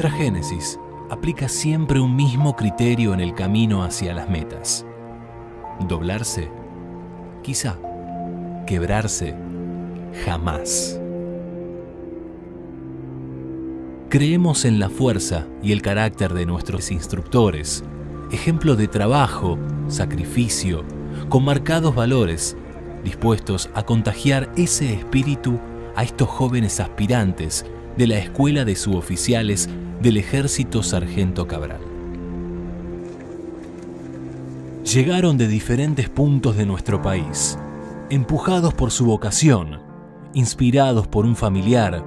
nuestra génesis aplica siempre un mismo criterio en el camino hacia las metas. Doblarse, quizá. Quebrarse, jamás. Creemos en la fuerza y el carácter de nuestros instructores, ejemplo de trabajo, sacrificio, con marcados valores, dispuestos a contagiar ese espíritu a estos jóvenes aspirantes de la Escuela de Suboficiales del Ejército Sargento Cabral. Llegaron de diferentes puntos de nuestro país, empujados por su vocación, inspirados por un familiar,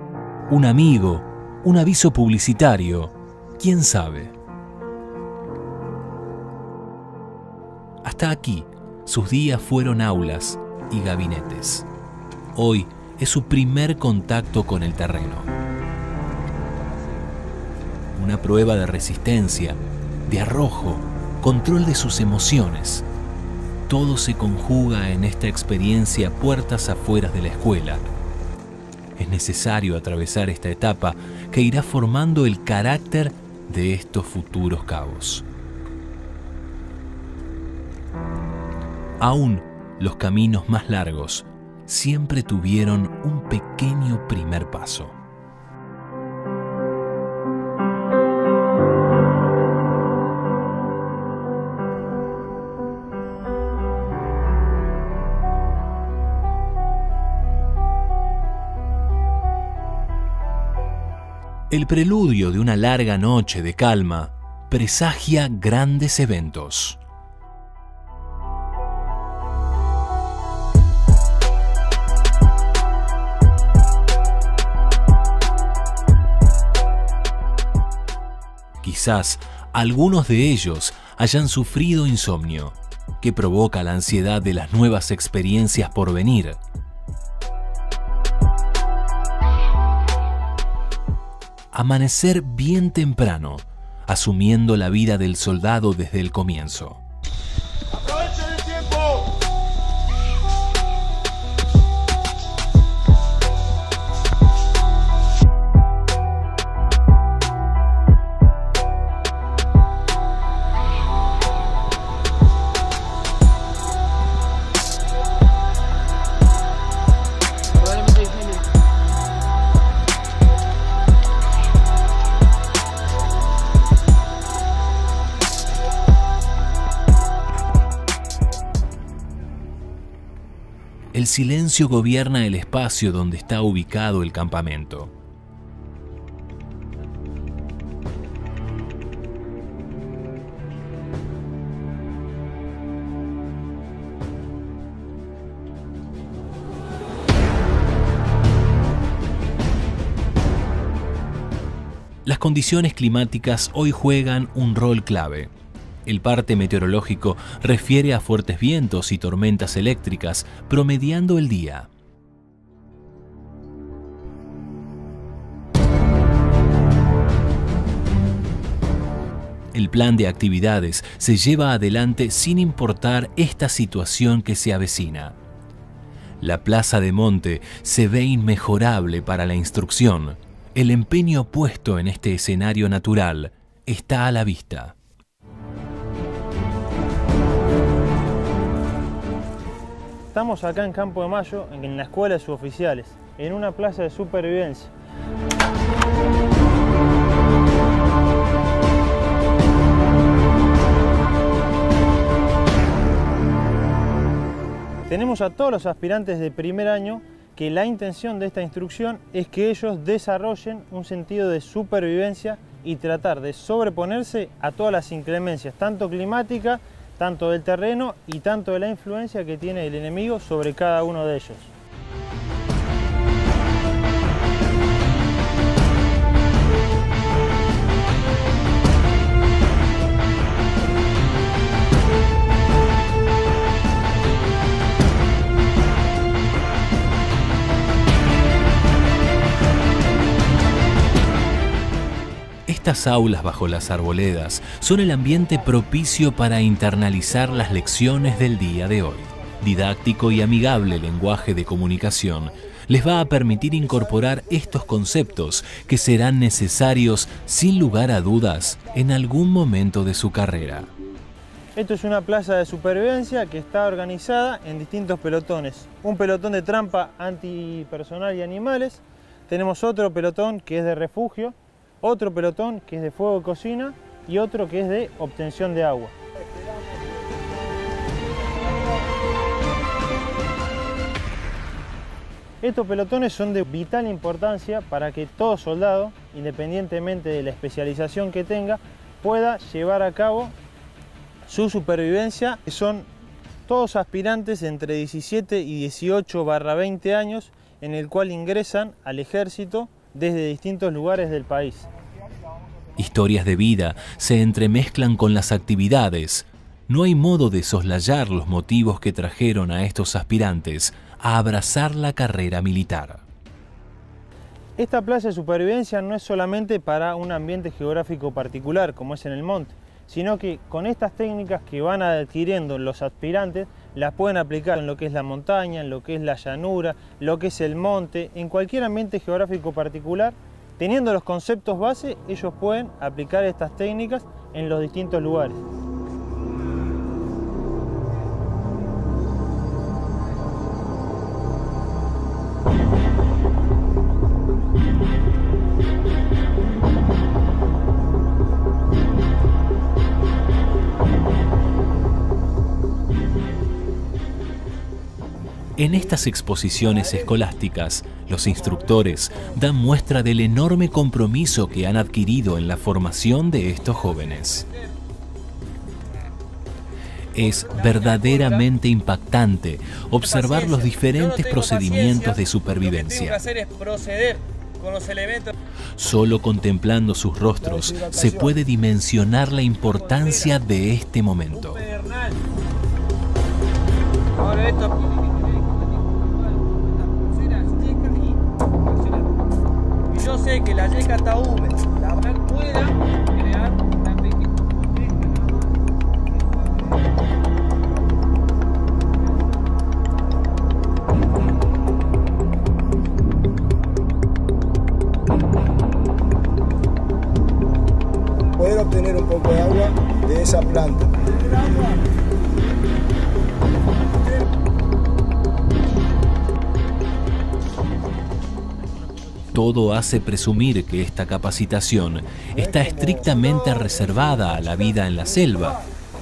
un amigo, un aviso publicitario, quién sabe. Hasta aquí, sus días fueron aulas y gabinetes. Hoy es su primer contacto con el terreno. Una prueba de resistencia, de arrojo, control de sus emociones. Todo se conjuga en esta experiencia puertas afuera de la escuela. Es necesario atravesar esta etapa que irá formando el carácter de estos futuros cabos. Aún los caminos más largos siempre tuvieron un pequeño primer paso. El preludio de una larga noche de calma presagia grandes eventos. Quizás algunos de ellos hayan sufrido insomnio, que provoca la ansiedad de las nuevas experiencias por venir. Amanecer bien temprano, asumiendo la vida del soldado desde el comienzo. ¡Aprovechen el tiempo! El silencio gobierna el espacio donde está ubicado el campamento. Las condiciones climáticas hoy juegan un rol clave. El parte meteorológico refiere a fuertes vientos y tormentas eléctricas promediando el día. El plan de actividades se lleva adelante sin importar esta situación que se avecina. La Plaza de Monte se ve inmejorable para la instrucción. El empeño puesto en este escenario natural está a la vista. Estamos acá en Campo de Mayo, en la Escuela de Suboficiales, en una plaza de supervivencia. Tenemos a todos los aspirantes de primer año que la intención de esta instrucción es que ellos desarrollen un sentido de supervivencia y tratar de sobreponerse a todas las inclemencias, tanto climáticas, tanto del terreno y tanto de la influencia que tiene el enemigo sobre cada uno de ellos. Estas aulas bajo las arboledas son el ambiente propicio para internalizar las lecciones del día de hoy. Didáctico y amigable lenguaje de comunicación les va a permitir incorporar estos conceptos que serán necesarios, sin lugar a dudas, en algún momento de su carrera. Esto es una plaza de supervivencia que está organizada en distintos pelotones. Un pelotón de trampa antipersonal y animales, tenemos otro pelotón que es de refugio, otro pelotón que es de fuego y cocina y otro que es de obtención de agua. Estos pelotones son de vital importancia para que todo soldado, independientemente de la especialización que tenga, pueda llevar a cabo su supervivencia. Son todos aspirantes entre 17 y 18/20 años, en el cual ingresan al ejército desde distintos lugares del país. Historias de vida se entremezclan con las actividades. No hay modo de soslayar los motivos que trajeron a estos aspirantes a abrazar la carrera militar. Esta plaza de supervivencia no es solamente para un ambiente geográfico particular, como es en el monte, sino que con estas técnicas que van adquiriendo los aspirantes, las pueden aplicar en lo que es la montaña, en lo que es la llanura, lo que es el monte, en cualquier ambiente geográfico particular. Teniendo los conceptos base, ellos pueden aplicar estas técnicas en los distintos lugares. En estas exposiciones escolásticas, los instructores dan muestra del enorme compromiso que han adquirido en la formación de estos jóvenes. Es verdaderamente impactante observar los diferentes procedimientos de supervivencia. Solo contemplando sus rostros se puede dimensionar la importancia de este momento. Yo sé que la yeca está húmeda, la verdad pueda crear una pequeña... Poder obtener un poco de agua de esa planta. Todo hace presumir que esta capacitación está estrictamente reservada a la vida en la selva,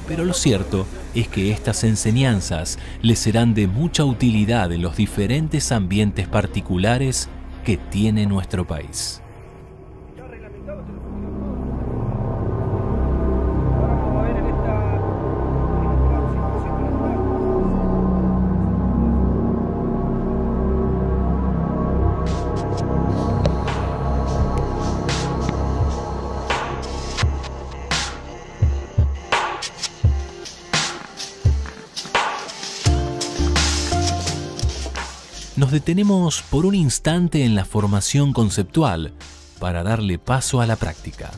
pero lo cierto es que estas enseñanzas les serán de mucha utilidad en los diferentes ambientes particulares que tiene nuestro país. Nos detenemos por un instante en la formación conceptual para darle paso a la práctica.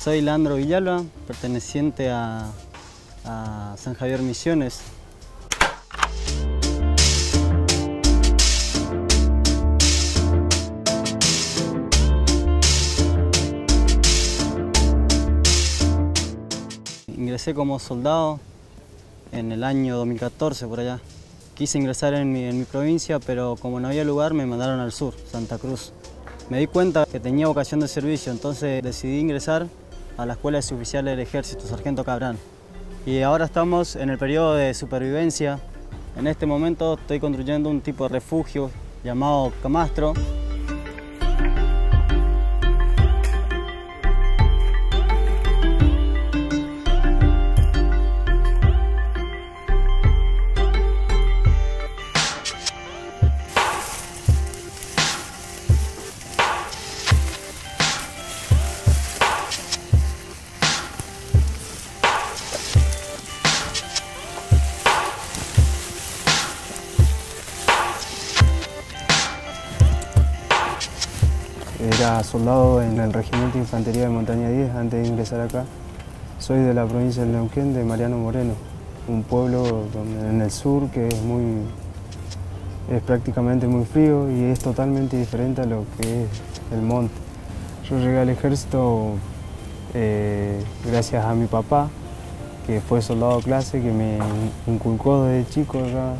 Soy Leandro Villalba, perteneciente a San Javier Misiones. Ingresé como soldado en el año 2014, por allá. Quise ingresar en mi provincia, pero como no había lugar, me mandaron al sur, Santa Cruz. Me di cuenta que tenía vocación de servicio, entonces decidí ingresar a la Escuela de Suboficiales del Ejército Sargento Cabral. Y ahora estamos en el periodo de supervivencia. En este momento estoy construyendo un tipo de refugio llamado camastro. Soldado en el Regimiento de Infantería de Montaña 10 antes de ingresar acá. Soy de la provincia del Neuquén, de Mariano Moreno, un pueblo donde, en el sur que es prácticamente muy frío y es totalmente diferente a lo que es el monte. Yo llegué al ejército gracias a mi papá, que fue soldado de clase, que me inculcó desde chico ya,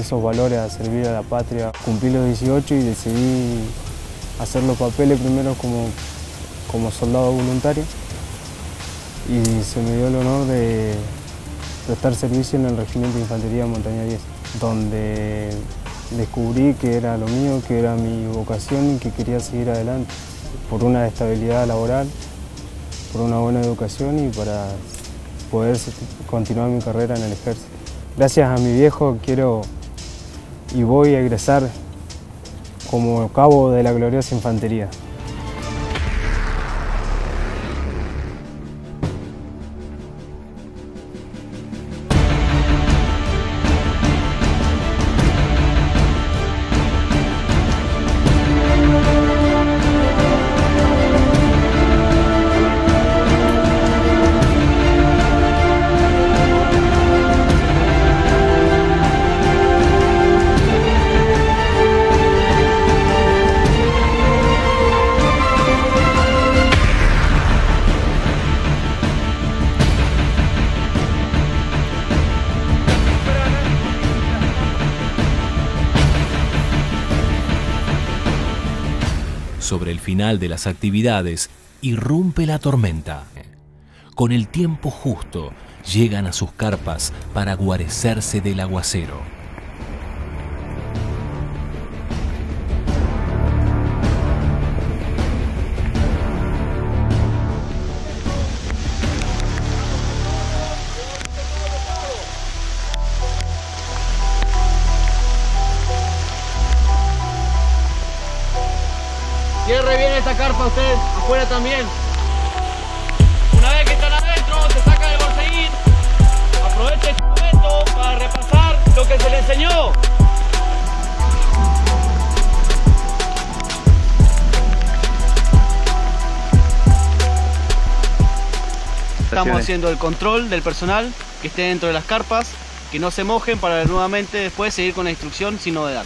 esos valores a servir a la patria. Cumplí los 18 y decidí hacer los papeles primero como soldado voluntario, y se me dio el honor de prestar servicio en el Regimiento de Infantería de Montaña 10, donde descubrí que era lo mío, que era mi vocación y que quería seguir adelante por una estabilidad laboral, por una buena educación y para poder continuar mi carrera en el ejército. Gracias a mi viejo quiero y voy a egresar como cabo de la gloriosa infantería. Sobre el final de las actividades, irrumpe la tormenta. Con el tiempo justo, llegan a sus carpas para guarecerse del aguacero. Cierre bien esta carpa usted, afuera también. Una vez que están adentro, se saca de borseguín. Aproveche este momento para repasar lo que se le enseñó. Estamos haciendo el control del personal que esté dentro de las carpas, que no se mojen para nuevamente después seguir con la instrucción sin novedad.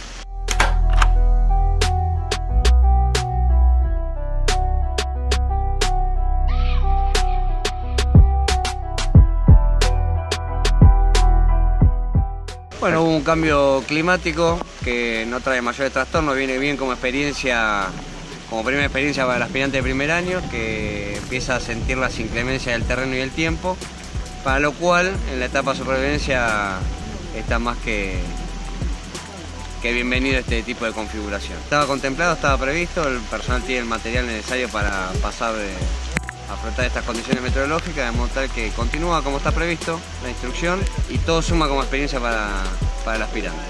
Bueno, hubo un cambio climático que no trae mayores trastornos, viene bien como experiencia, como primera experiencia para el aspirante de primer año, que empieza a sentir las inclemencias del terreno y del tiempo, para lo cual en la etapa de supervivencia está más que bienvenido este tipo de configuración. Estaba contemplado, estaba previsto, el personal tiene el material necesario para pasar afrontar estas condiciones meteorológicas, de modo tal que continúa como está previsto la instrucción y todo suma como experiencia para el aspirante.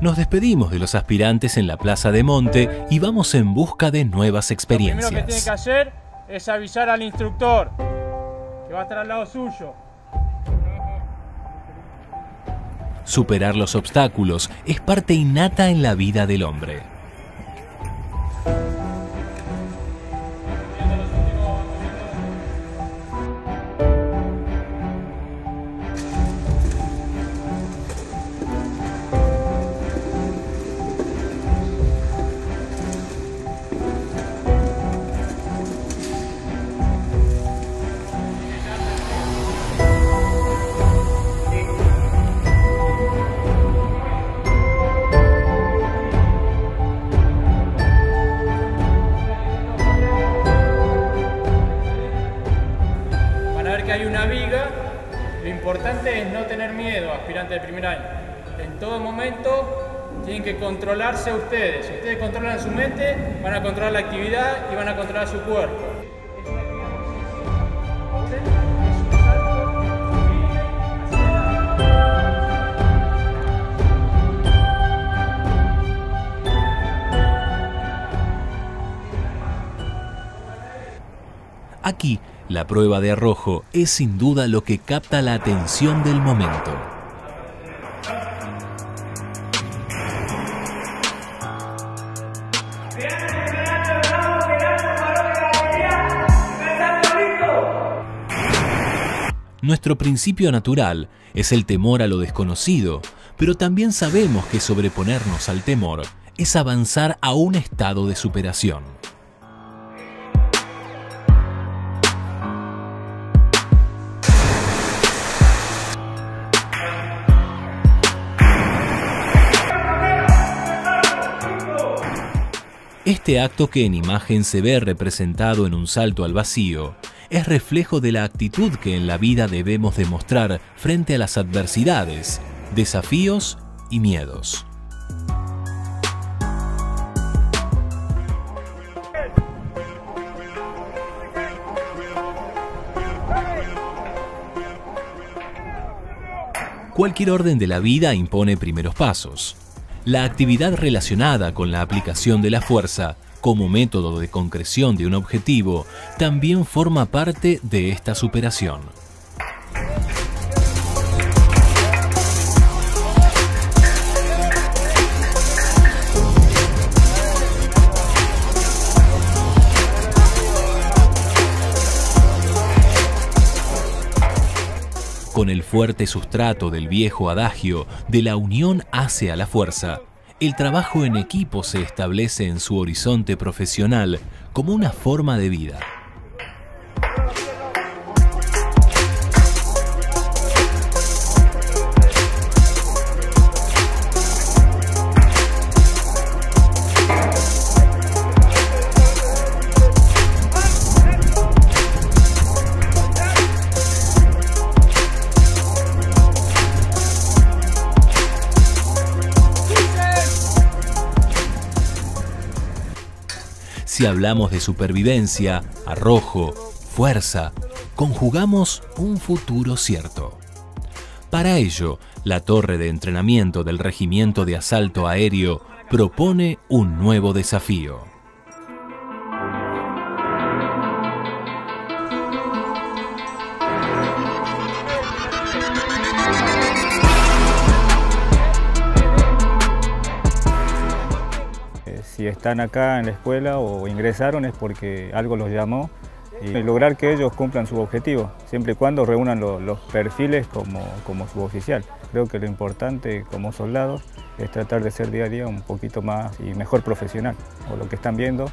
Nos despedimos de los aspirantes en la Plaza de Monte y vamos en busca de nuevas experiencias. Lo primero que tiene que hacer es avisar al instructor, que va a estar al lado suyo. Superar los obstáculos es parte innata en la vida del hombre. Hay una viga, lo importante es no tener miedo, aspirante de primer año. En todo momento tienen que controlarse ustedes. Si ustedes controlan su mente, van a controlar la actividad y van a controlar su cuerpo. Aquí, la prueba de arrojo es sin duda lo que capta la atención del momento. Nuestro principio natural es el temor a lo desconocido, pero también sabemos que sobreponernos al temor es avanzar a un estado de superación. Este acto, que en imagen se ve representado en un salto al vacío, es reflejo de la actitud que en la vida debemos demostrar frente a las adversidades, desafíos y miedos. Cualquier orden de la vida impone primeros pasos. La actividad relacionada con la aplicación de la fuerza como método de concreción de un objetivo también forma parte de esta superación. Con el fuerte sustrato del viejo adagio de la unión hace a la fuerza, el trabajo en equipo se establece en su horizonte profesional como una forma de vida. Si hablamos de supervivencia, arrojo, fuerza, conjugamos un futuro cierto. Para ello, la torre de entrenamiento del Regimiento de Asalto Aéreo propone un nuevo desafío. Si están acá en la escuela o ingresaron es porque algo los llamó, y lograr que ellos cumplan su objetivo, siempre y cuando reúnan los perfiles como suboficial. Creo que lo importante como soldados es tratar de ser día a día un poquito más y mejor profesional. O lo que están viendo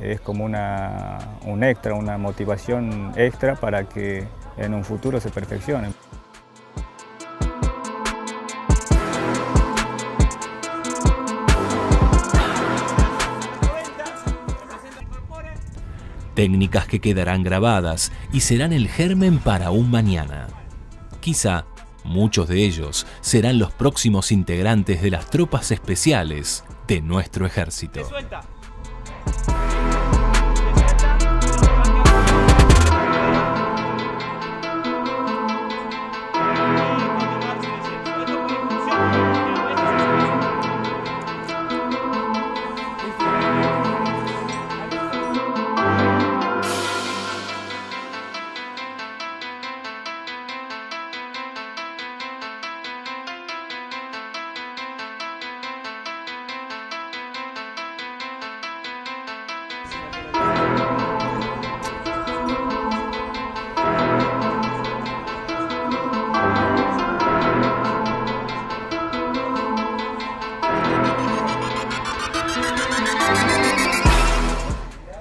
es como un extra, una motivación extra para que en un futuro se perfeccionen. Técnicas que quedarán grabadas y serán el germen para un mañana. Quizá muchos de ellos serán los próximos integrantes de las tropas especiales de nuestro ejército.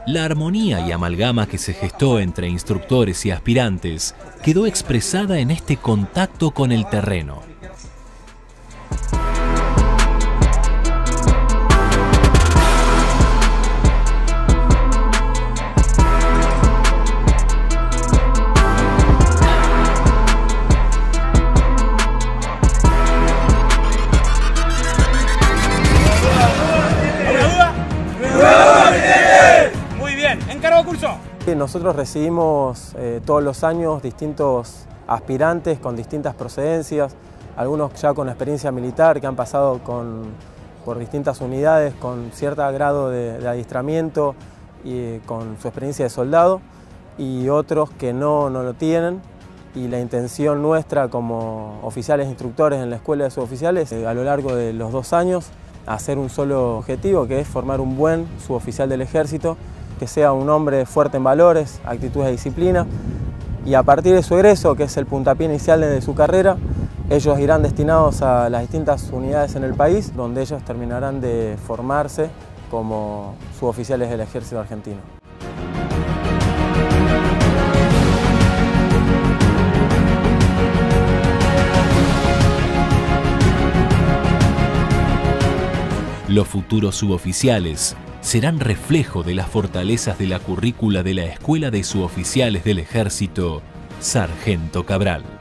La armonía y amalgama que se gestó entre instructores y aspirantes quedó expresada en este contacto con el terreno. Nosotros recibimos todos los años distintos aspirantes con distintas procedencias, algunos ya con experiencia militar que han pasado por distintas unidades con cierto grado de adiestramiento y con su experiencia de soldado, y otros que no lo tienen, y la intención nuestra como oficiales instructores en la Escuela de Suboficiales a lo largo de los 2 años hacer un solo objetivo, que es formar un buen suboficial del Ejército, que sea un hombre fuerte en valores, actitudes de disciplina, y a partir de su egreso, que es el puntapié inicial de su carrera, ellos irán destinados a las distintas unidades en el país, donde ellos terminarán de formarse como suboficiales del Ejército Argentino. Los futuros suboficiales serán reflejo de las fortalezas de la currícula de la Escuela de Suboficiales del Ejército Sargento Cabral.